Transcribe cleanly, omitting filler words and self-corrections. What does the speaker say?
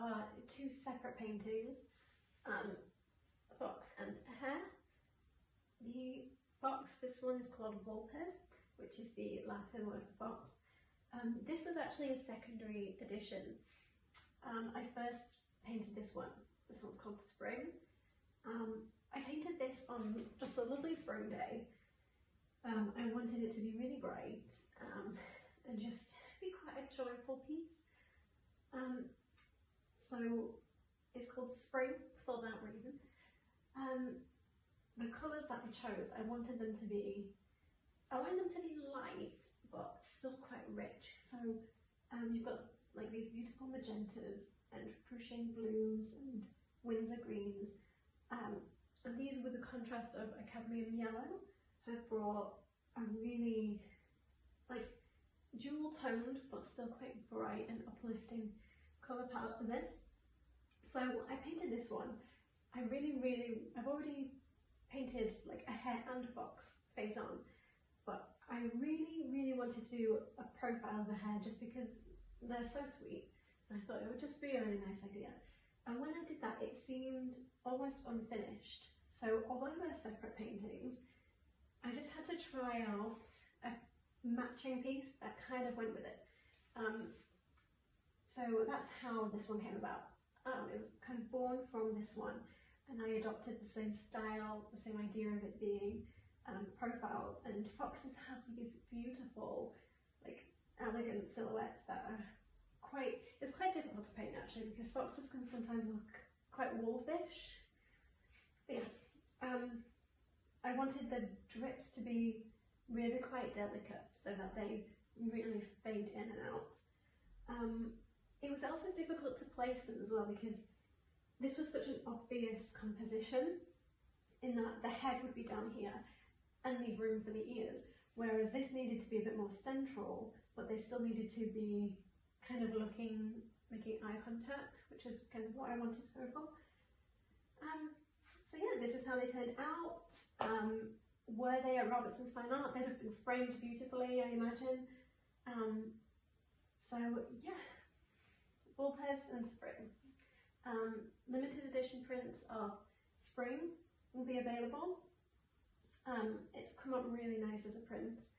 are two separate paintings, a box and a hare. The box, this one is called Vulpes, which is the Latin word for box. This was actually a secondary edition. I first painted this one. This one's called Spring. I painted this on just a lovely spring day. I wanted it to be really bright and just be quite a joyful piece. So it's called Spring for that reason. The colours that I chose, I wanted them to be light but still quite rich. So you've got like these beautiful magentas and Prussian blues and Windsor greens, and these with the contrast of a cadmium yellow have brought a really like dual toned but still quite bright and uplifting colour palette for this. So I painted this one. I've already painted like a hare and a fox face on, but I really wanted to do a profile of a hare just because they're so sweet, and I thought it would just be a really nice idea. And when I did that, it seemed almost unfinished. So although they're separate paintings, I just had to try out a matching piece that kind of went with it. So that's how this one came about. It was kind of born from this one, and I adopted the same style, the same idea of it being profile, and foxes have these beautiful, like, elegant silhouettes that are it's quite difficult to paint actually, because foxes can sometimes look quite wolfish. But yeah, I wanted the drips to be really quite delicate so that they really fade in and out. It was also difficult to place them as well, because this was such an obvious composition in that the head would be down here and leave room for the ears, whereas this needed to be a bit more central, but they still needed to be kind of making eye contact, which is kind of what I wanted to go for. So yeah, this is how they turned out. Were they at Robertson's Fine Art? They'd have been framed beautifully, I imagine. So yeah, Vulpes and Spring. Limited edition prints of Spring will be available. It's come up really nice as a print.